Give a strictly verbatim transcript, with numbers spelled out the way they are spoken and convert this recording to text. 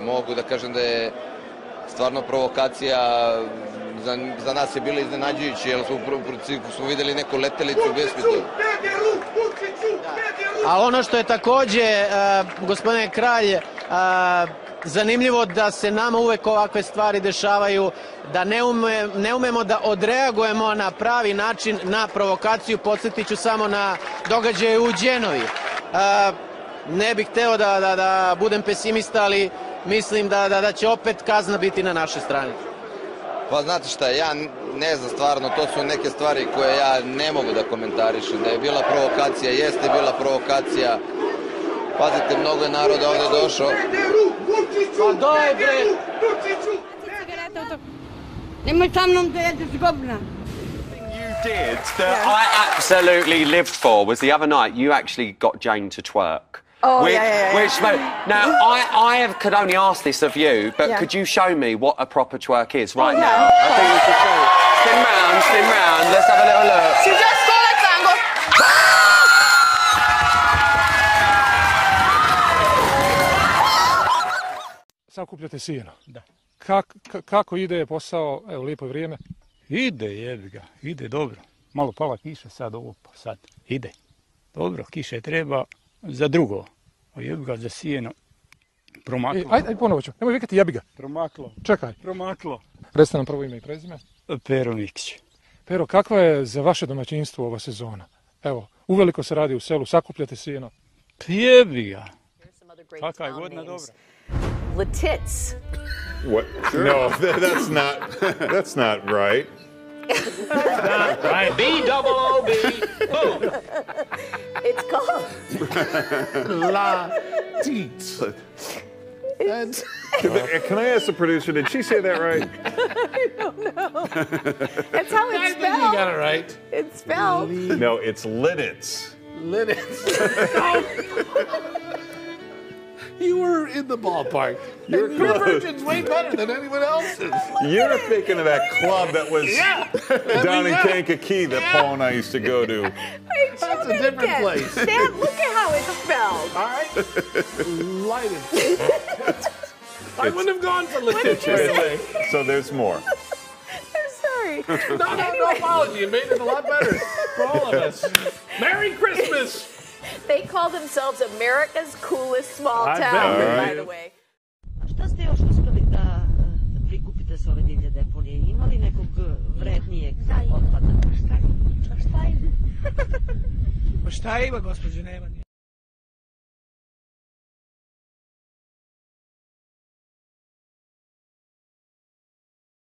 Mogu da kažem da je stvarno provokacija za nas je bila iznenađujuća, jer smo videli neku letelicu u besmislu. A ono što je takođe, gospodine Kralj, zanimljivo da se nama uvek ovakve stvari dešavaju, da ne umemo da odreagujemo na pravi način na provokaciju. Podsjetiću samo na događaje u Đenovi. Ne bih hteo da budem pesimista, ali mislim da će opet kazna biti na našoj strani. Pa znate šta, ja ne znam stvarno, to su neke stvari koje ja ne mogu da komentarišem. Da je bila provokacija, jeste bila provokacija. Pazite, mnogo je naroda ovde došao. Pa daj bre! Nemoj sa mnom da jedeš govna. Did that I absolutely lived for was the other night you actually got Jane to twerk. Oh, which, yeah, yeah, yeah. Which, now, I, I could only ask this of you, but yeah. Could you show me what a proper twerk is right yeah. now? I think it's the truth. Spin round, spin round, let's have a little look. She just got a tango. Sakupljate sijeno. Da. Kako ide posao, evo, lijepo je vrijeme. Ide, jebi ga, ide dobro. Malo pala kiša, sad ovo, pa sad ide. Dobro, kiše treba za drugo. Jebi ga, za sijeno. Promaklo. E, ajde, ajde, ponovo ću. Nemoj vikati jebi ga. Promaklo. Čekaj. Promaklo. Recite nam prvo ime i prezime. Pero Mikić. Pero, kakva je za vaše domaćinstvo ova sezona? Evo, uveliko se radi u selu, sakupljate sijeno. Jebi ga. Kaka je godina dobra. Letitz. What? Sure. No, that, that's not. That's not right. That's not right. B double O B. Boom. It's called La Teats. It's... Can I ask the producer? Did she say that right? I don't know. That's how it's I spelled. I think you got it right. It's spelled. No, it's Littitz. Littitz. You were in the ballpark. Your version's way better than anyone else's. You're thinking of that club that was yeah, down in Kankakee that yeah. Paul and I used to go to. Wait, that's a different get. place. Dad, look at how it's spelled. All right? Light it. I wouldn't have gone for Letitia. So there's more. I'm sorry. No, no, no apology. You made it a lot better for all of us. Merry Christmas. They call themselves America's coolest small town, by the way. Šta ste još uspeli da prikupite s ove divlje deponije? Ima li nekog vrednijeg otpada? Šta ima? Šta ima, gospođo, nema.